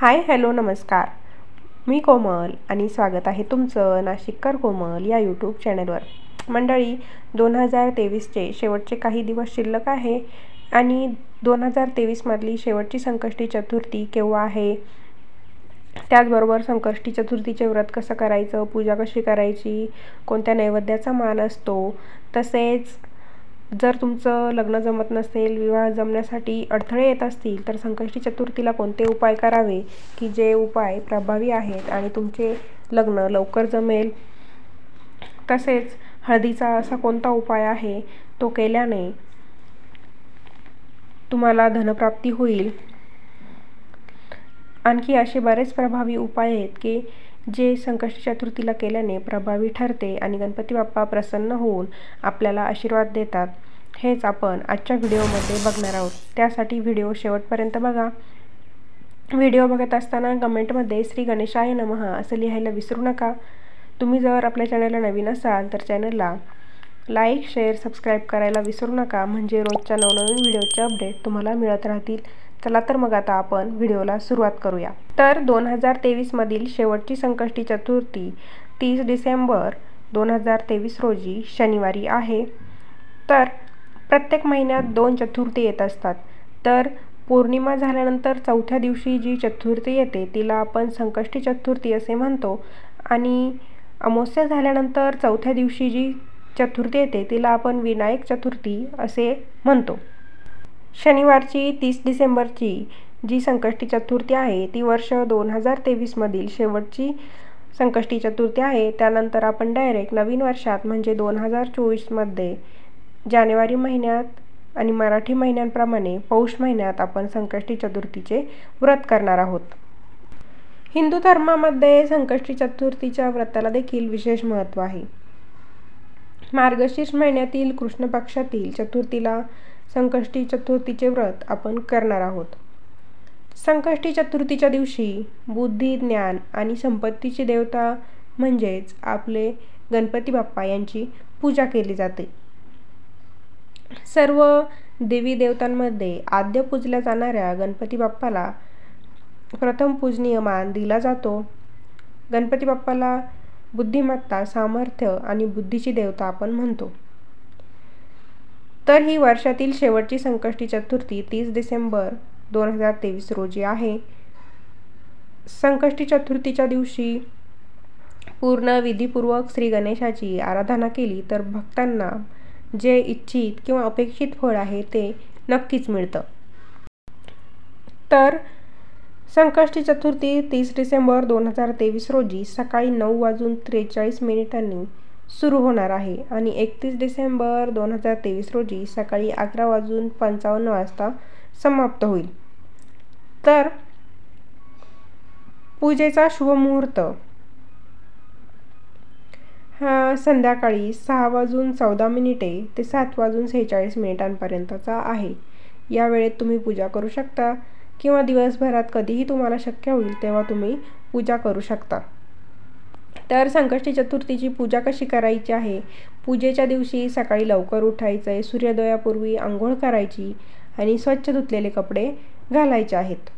Hi hello नमस्कार, मी कोमल आणि स्वागत आहे तुमचं नाशिककर कोमल या यूट्यूब चॅनलवर। मंडळी 2023चे शेवटचे काही दिवस शिल्लक आहे आणि 2023मधली शेवटची संकष्टी चतुर्थी केव्हा आहे, त्याचबरोबर संकष्टी चतुर्थीचे व्रत कसं करायचं, पूजा कशी करायची, कोणत्या नैवेद्याचा मान असतो, तसेच जर तुमचं लग्न जमत नसेल, विवाह जमण्यासाठी अडथळे येत असतील तर संकष्टी चतुर्थीला कोणते उपाय करावे की जे उपाय प्रभावी आहेत आणि तुमचे लग्न लवकर जमेल, तसेच हळदीचा असा कोणता उपाय आहे तो केल्याने तुम्हाला धनप्राप्ती होईल। आणखी असे बरेच प्रभावी उपाय आहेत की जे संकष्टी चतुर्थीला केल्याने प्रभावी ठरते आणि गणपती बाप्पा प्रसन्न होऊन आपल्याला आशीर्वाद देतात। हेच आपण आजच्या व्हिडिओमध्ये बघणार आहोत, त्यासाठी व्हिडिओ शेवटपर्यंत बघा। व्हिडिओ बघत असताना कमेंटमध्ये श्री गणेशाय नमः असं लिहायला विसरू नका। तुम्ही जर आपल्या चॅनलला नवीन असाल तर चॅनलला लाईक, शेअर, सबस्क्राईब करायला विसरू नका, म्हणजे रोजच्या नवनवीन व्हिडिओचे अपडेट तुम्हाला मिळत राहतील। चला तर मग आता आपण व्हिडिओला सुरुवात करूया। तर 2023मधील शेवटची संकष्टी चतुर्थी 30 डिसेंबर 2023 रोजी शनिवारी आहे। तर प्रत्येक महिन्यात 2 चतुर्थी येत असतात, तर पौर्णिमा झाल्यानंतर चौथ्या दिवशी जी चतुर्थी येते तिला आपण संकष्टी चतुर्थी असे म्हणतो आणि अमावस्या झाल्यानंतर चौथ्या दिवशी जी चतुर्थी येते तिला आपण विनायक चतुर्थी असे म्हणतो। शनिवारची 30 डिसेंबरची जी संकष्टी चतुर्थी आहे ती वर्ष 2023मधील शेवटची संकष्टी चतुर्थी आहे। त्यानंतर आपण डायरेक्ट नवीन वर्षात म्हणजे 2024मध्ये जानेवारी महिन्यात आणि मराठी महिन्यांप्रमाणे पौष महिन्यात आपण संकष्टी चतुर्थीचे व्रत करणार आहोत। हिंदू धर्मामध्ये संकष्टी चतुर्थीच्या व्रताला देखील विशेष महत्त्व आहे। मार्गशीर्ष महिन्यातील कृष्ण पक्षातील चतुर्थीला संकष्टी चतुर्थीचे व्रत आपण करणार आहोत। संकष्टी चतुर्थीच्या दिवशी बुद्धी, ज्ञान आणि संपत्तीची देवता म्हणजेच आपले गणपती बाप्पा यांची पूजा केली जाते। सर्व देवी देवतांमध्ये आद्य पूजल्या जाणाऱ्या गणपती बाप्पाला प्रथम पूजनीय मान दिला जातो। गणपती बाप्पाला बुद्धिमत्ता, सामर्थ्य आणि बुद्धीची देवता आपण म्हणतो। तर ही वर्षातील शेवटची संकष्टी चतुर्थी 30 डिसेंबर 2023 रोजी आहे। संकष्टी चतुर्थीच्या दिवशी पूर्ण विधीपूर्वक श्री गणेशाची आराधना केली तर भक्तांना जे इच्छित किंवा अपेक्षित फळ आहे ते नक्कीच मिळतं। तर संकष्टी चतुर्थी 30 डिसेंबर 2023 रोजी सकाळी 9:43 सुरू होणार आहे आणि 31 डिसेंबर 2023 रोजी सकाळी 11:55 समाप्त होईल। तर पूजेचा शुभ मुहूर्त हा संध्याकाळी 6:14 ते 7:46 आहे। या वेळेत तुम्ही पूजा करू शकता किंवा दिवसभरात कधीही तुम्हाला शक्य होईल तेव्हा तुम्ही पूजा करू शकता। तर संकष्टी चतुर्थीची पूजा कशी करायची आहे, पूजेच्या दिवशी सकाळी लवकर उठायचं आहे, सूर्योदयापूर्वी आंघोळ करायची आणि स्वच्छ धुतलेले कपडे घालायचे आहेत।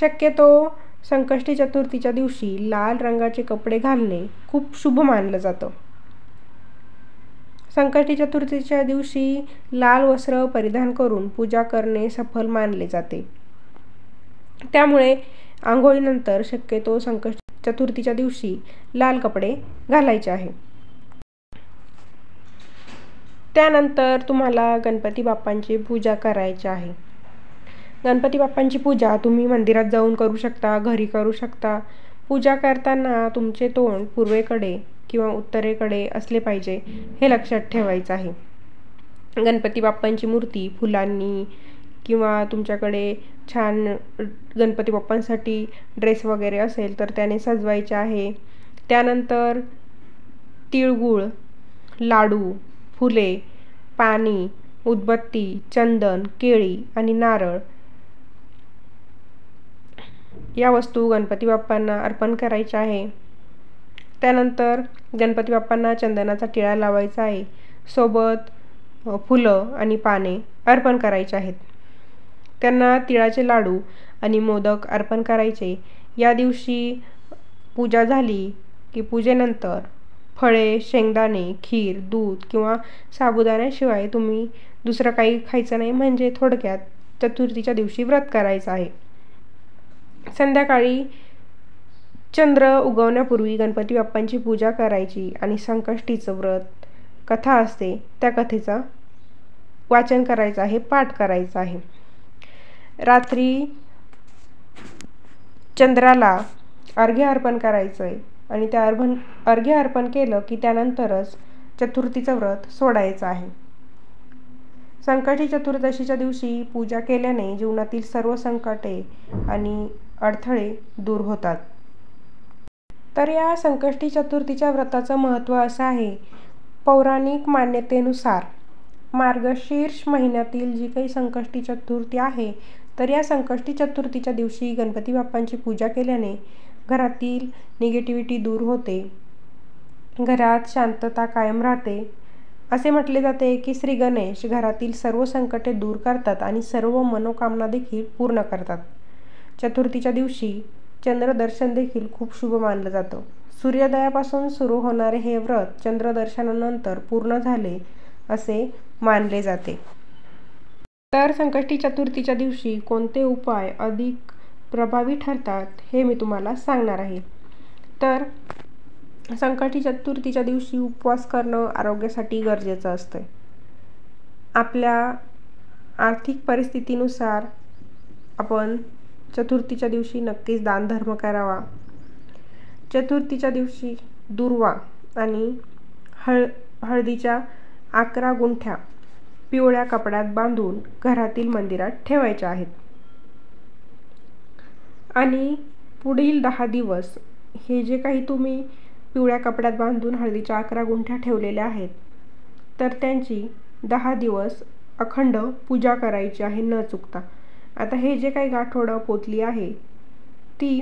शक्यतो संकष्टी चतुर्थीच्या दिवशी लाल रंगाचे कपडे घालणे खूप शुभ मानलं जातं। संकष्टी चतुर्थीच्या दिवशी लाल वस्त्र परिधान करून पूजा करणे सफल मानले जाते, त्यामुळे आंघोळीनंतर शक्यतो संकष्टी चतुर्थीच्या दिवशी लाल कपडे घालायचे आहे। त्यानंतर तुम्हाला गणपती बाप्पांची पूजा करायची आहे। गणपती बाप्पांची पूजा तुम्ही मंदिरात जाऊन करू शकता, घरी करू शकता। पूजा करताना तुमचे तोंड पूर्वेकडे किंवा उत्तरेकडे असले पाहिजे हे लक्षात ठेवायचं आहे। गणपती बाप्पांची मूर्ती फुलांनी किंवा तुमच्याकडे छान गणपती बाप्पांसाठी ड्रेस वगैरे असेल तर त्याने सजवायचे आहे। त्यानंतर तिळगुळ, लाडू, फुले, पाणी, उदबत्ती, चंदन, केळी आणि नारळ या वस्तू गणपती बाप्पांना अर्पण करायच्या आहे। त्यानंतर गणपती बाप्पांना चंदनाचा टिळा लावायचा आहे, सोबत फुलं आणि पाने अर्पण करायचे आहेत। त्यांना तिळाचे लाडू आणि मोदक अर्पण करायचे। या दिवशी पूजा झाली की पूजेनंतर फळे, शेंगदाणे, खीर, दूध किंवा साबुदाण्याशिवाय तुम्ही दुसरं काही खायचं नाही। म्हणजे थोडक्यात चतुर्थीच्या दिवशी व्रत करायचं आहे। संध्याकाळी चंद्र उगवण्यापूर्वी गणपती बाप्पांची पूजा करायची आणि संकष्टीचं व्रत कथा असते त्या कथेचा वाचन करायचं आहे, पाठ करायचं आहे। रात्री चंद्राला अर्घ्य अर्पण करायचं आहे आणि त्या अर्घ्य अर्पण केलं की त्यानंतरच चतुर्थीचं व्रत सोडायचं आहे। संकटी चतुर्दशीच्या दिवशी पूजा केल्याने जीवनातील सर्व संकटे आणि अडथळे दूर होतात। तर या संकष्टी चतुर्थीच्या व्रताचं महत्त्व असं आहे, पौराणिक मान्यतेनुसार मार्गशीर्ष महिन्यातील जी काही संकष्टी चतुर्थी आहे तर या संकष्टी चतुर्थीच्या दिवशी गणपती बाप्पांची पूजा केल्याने घरातील निगेटिव्हिटी दूर होते, घरात शांतता कायम राहते। असे म्हटले जाते की श्री गणेश घरातील सर्व संकटे दूर करतात आणि सर्व मनोकामना देखील पूर्ण करतात। चतुर्थीच्या दिवशी चंद्रदर्शन देखील खूप शुभ मानलं जातं। सूर्योदयापासून सुरू होणारे हे व्रत चंद्रदर्शनानंतर पूर्ण झाले असे मानले जाते। तर संकष्टी चतुर्थीच्या दिवशी कोणते उपाय अधिक प्रभावी ठरतात हे मी तुम्हाला सांगणार आहे। तर संकष्टी चतुर्थीच्या दिवशी उपवास करणं आरोग्यासाठी गरजेचं असतं। आपल्या आर्थिक परिस्थितीनुसार आपण चतुर्थीच्या दिवशी नक्कीच दानधर्म करावा। चतुर्थीच्या दिवशी दुर्वा आणि हळदीच्या 11 गुंठ्या पिवळ्या कपड्यात बांधून घरातील मंदिरात ठेवायच्या आहेत आणि पुढील 10 दिवस हे जे काही तुम्ही पिवळ्या कपड्यात बांधून हळदीच्या 11 गुंठ्या ठेवलेल्या आहेत तर त्यांची 10 दिवस अखंड पूजा करायची आहे न चुकता। आता हे जे काही गाठोडं पोतली आहे ती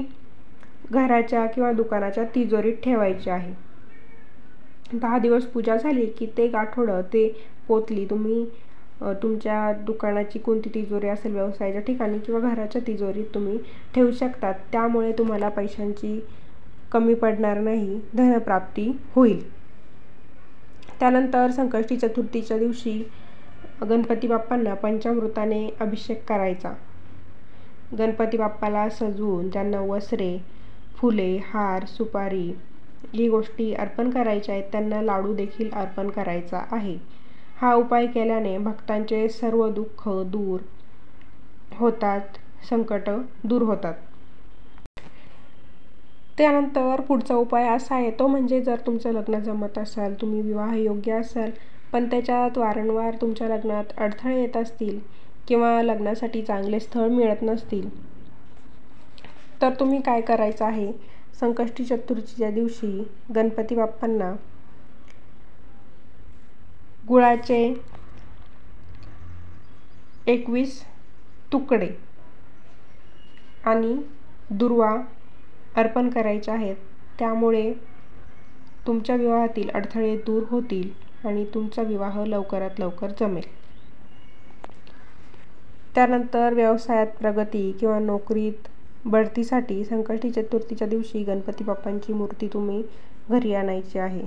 घराच्या किंवा दुकानाच्या तिजोरीत ठेवायची आहे। 10 दिवस पूजा झाली की ते गाठोडं, ते पोतली तुम्ही तुमच्या दुकानाची कोणती तिजोरी असेल व्यवसायाच्या ठिकाणी किंवा घराच्या तिजोरीत तुम्ही ठेवू शकतात। त्यामुळे तुम्हाला पैशांची कमी पडणार नाही, धनप्राप्ती होईल। त्यानंतर संकष्टी चतुर्थीच्या दिवशी गणपती बाप्पांना पंचामृताने अभिषेक करायचा। गणपती बाप्पाला सजवून त्यांना वस्त्रे, फुले, हार, सुपारी ही गोष्टी अर्पण करायच्या आहेत। त्यांना लाडू देखील अर्पण करायचा आहे। हा उपाय केल्याने भक्तांचे सर्व दुःख दूर होतात, संकट दूर होतात। त्यानंतर पुढचा उपाय असा आहे तो म्हणजे जर तुमचं लग्न जमत असाल, तुम्ही विवाह योग्य असाल पण त्याच्यात वारंवार तुमच्या लग्नात अडथळे येत असतील किंवा लग्नासाठी चांगले स्थळ मिळत नसतील तर तुम्ही काय करायचं आहे, संकष्टी चतुर्थीच्या दिवशी गणपती बाप्पांना गुळाचे 21 तुकडे आणि दुर्वा अर्पण करायचे आहेत। त्यामुळे तुमच्या विवाहातील अडथळे दूर होतील आणि तुमचा विवाह लवकरात लवकर जमेल। त्यानंतर व्यवसायात प्रगती किंवा नोकरीत बढतीसाठी संकष्टी चतुर्थीच्या दिवशी गणपती बाप्पांची मूर्ती तुम्ही घरी आणायची आहे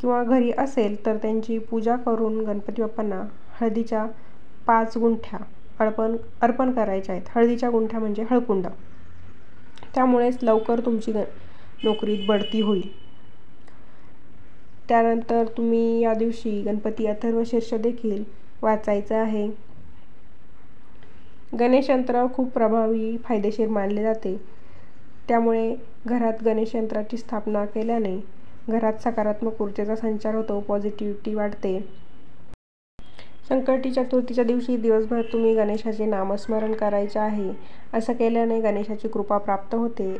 किंवा घरी असेल तर त्यांची पूजा करून गणपती बाप्पांना हळदीच्या 5 गुंठ्या अर्पण करायच्या आहेत। हळदीच्या गुंठ्या म्हणजे हळकुंड। त्यामुळेच लवकर तुमची नोकरीत बढती होईल। त्यानंतर तुम्ही या दिवशी गणपती अथर्वशीर्ष देखील वाचायचं आहे। गणेश यंत्र खूप प्रभावी, फायदेशीर मानले जाते। त्यामुळे घरात गणेश यंत्राची स्थापना केल्याने घरात सकारात्मक ऊर्जेचा संचार होतो, पॉझिटिव्हिटी वाढते। संकष्टी चतुर्थीच्या दिवशी दिवसभर तुम्ही गणेशाचे नामस्मरण करायचे आहे। असं केल्याने गणेशाची कृपा प्राप्त होते,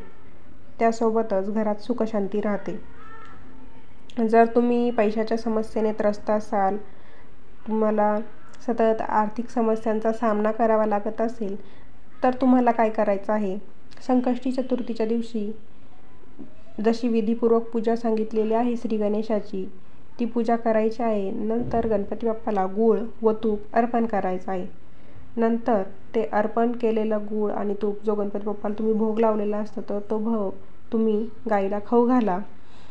त्यासोबतच घरात सुखशांती राहते। जर तुम्ही पैशाच्या समस्येने त्रस्त असाल, तुम्हाला सतत आर्थिक समस्यांचा सामना करावा लागत असेल तर तुम्हाला काय करायचं आहे, संकष्टी चतुर्थीच्या दिवशी जशी विधीपूर्वक पूजा सांगितलेली आहे श्री गणेशाची ती पूजा करायची आहे। नंतर गणपती बाप्पाला गूळ व तूप अर्पण करायचं आहे। नंतर ते अर्पण केलेलं गूळ आणि तूप जो गणपती बाप्पाला तुम्ही भोग लावलेला असतो तर तो भोग तुम्ही गाईला खाऊ घाला।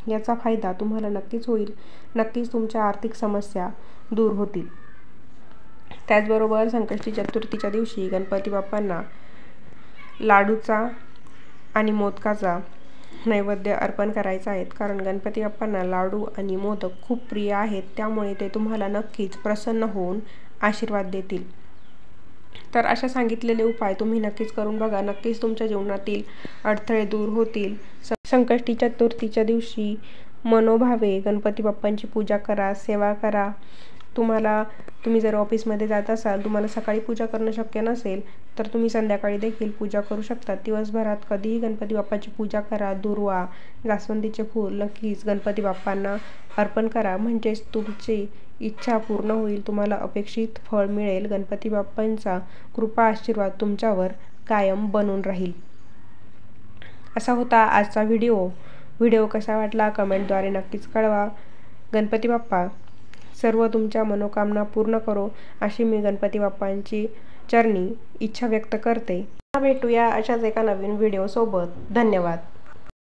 याचा फायदा तुम्हाला नक्कीच होईल, नक्कीच तुमच्या आर्थिक समस्या दूर होतील। त्याचबरोबर संकष्टी चतुर्थीच्या दिवशी गणपती बाप्पांना लाडूचा आणि मोदकाचा नैवेद्य अर्पण करायचा आहे, कारण गणपती बाप्पांना लाडू आणि मोदक खूप प्रिय आहेत, त्यामुळे ते तुम्हाला नक्कीच प्रसन्न होऊन आशीर्वाद देतील। तर अशा सांगितलेले उपाय तुम्ही नक्कीच करून बघा, नक्कीच तुमच्या जीवनातील अडथळे दूर होतील। संकष्टी चतुर्थीच्या दिवशी मनोभावे गणपती बाप्पांची पूजा करा, सेवा करा। तुम्ही जर ऑफिसमध्ये जात असाल, तुम्हाला सकाळी पूजा करणं शक्य नसेल तर तुम्ही संध्याकाळी देखील पूजा करू शकता। दिवसभरात कधीही गणपती बाप्पाची पूजा करा। दुर्वा, जास्वंदीचे फूल नक्कीच गणपती बाप्पांना अर्पण करा, म्हणजे तुमची इच्छा पूर्ण होईल, तुम्हाला अपेक्षित फळ मिळेल। गणपती बाप्पांचा कृपा आशीर्वाद तुमच्यावर कायम बनून राहील। असा होता आजचा व्हिडिओ कसा वाटला कमेंटद्वारे नक्कीच कळवा। गणपती बाप्पा सर्व तुमच्या मनोकामना पूर्ण करो अशी मी गणपती बाप्पांची चरणी इच्छा व्यक्त करते। भेटूया अशाच एका नवीन व्हिडिओ सोबत। धन्यवाद।